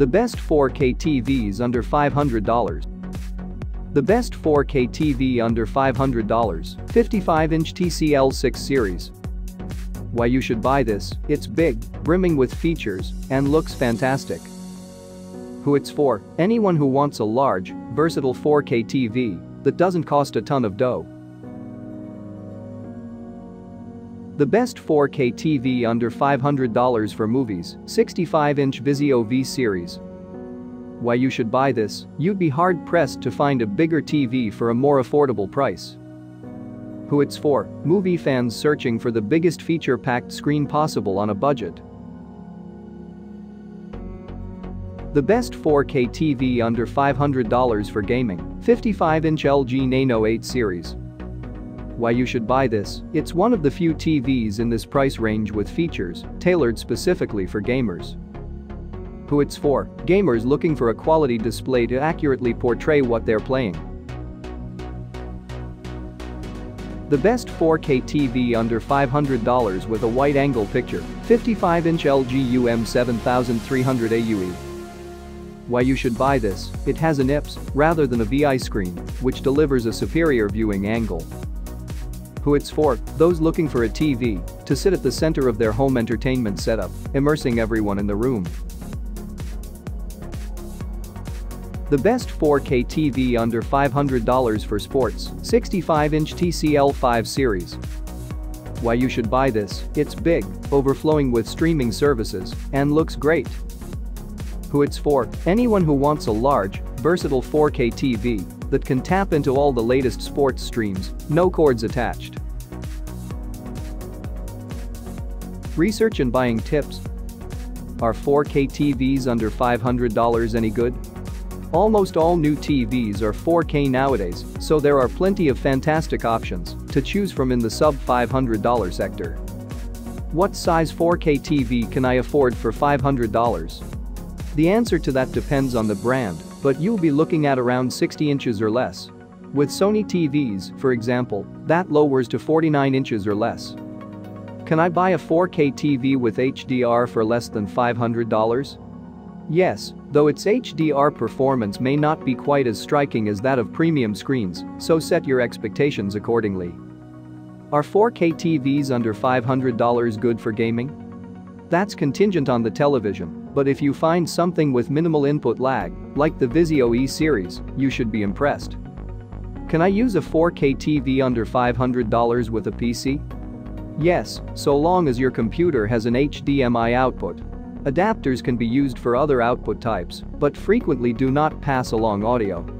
The best 4K TVs under $500. The best 4K TV under $500, 55-inch TCL 6 series. Why you should buy this, it's big, brimming with features, and looks fantastic. Who it's for, anyone who wants a large, versatile 4K TV that doesn't cost a ton of dough. The best 4K TV under $500 for movies, 65-inch Vizio V series. Why you should buy this, you'd be hard-pressed to find a bigger TV for a more affordable price. Who it's for, movie fans searching for the biggest feature-packed screen possible on a budget. The best 4K TV under $500 for gaming, 55-inch LG Nano 8 series. Why you should buy this, it's one of the few TVs in this price range with features tailored specifically for gamers. Who it's for, gamers looking for a quality display to accurately portray what they're playing. The best 4K TV under $500 with a wide-angle picture, 55-inch LG UM7300AUE. Why you should buy this, it has an IPS rather than a VI screen, which delivers a superior viewing angle. Who it's for, those looking for a TV to sit at the center of their home entertainment setup, immersing everyone in the room. The best 4K TV under $500 for sports, 65-inch TCL 5 series. Why you should buy this, it's big, overflowing with streaming services, and looks great. Who it's for, anyone who wants a large, versatile 4K TV that can tap into all the latest sports streams, no cords attached. Research and buying tips. Are 4K TVs under $500 any good? Almost all new TVs are 4K nowadays, so there are plenty of fantastic options to choose from in the sub-$500 sector. What size 4K TV can I afford for $500? The answer to that depends on the brand, but you'll be looking at around 60 inches or less. With Sony TVs, for example, that lowers to 49 inches or less. Can I buy a 4K TV with HDR for less than $500? Yes, though its HDR performance may not be quite as striking as that of premium screens, so set your expectations accordingly. Are 4K TVs under $500 good for gaming? That's contingent on the television, but if you find something with minimal input lag, like the Vizio E series, you should be impressed. Can I use a 4K TV under $500 with a PC? Yes, so long as your computer has an HDMI output. Adapters can be used for other output types, but frequently do not pass along audio.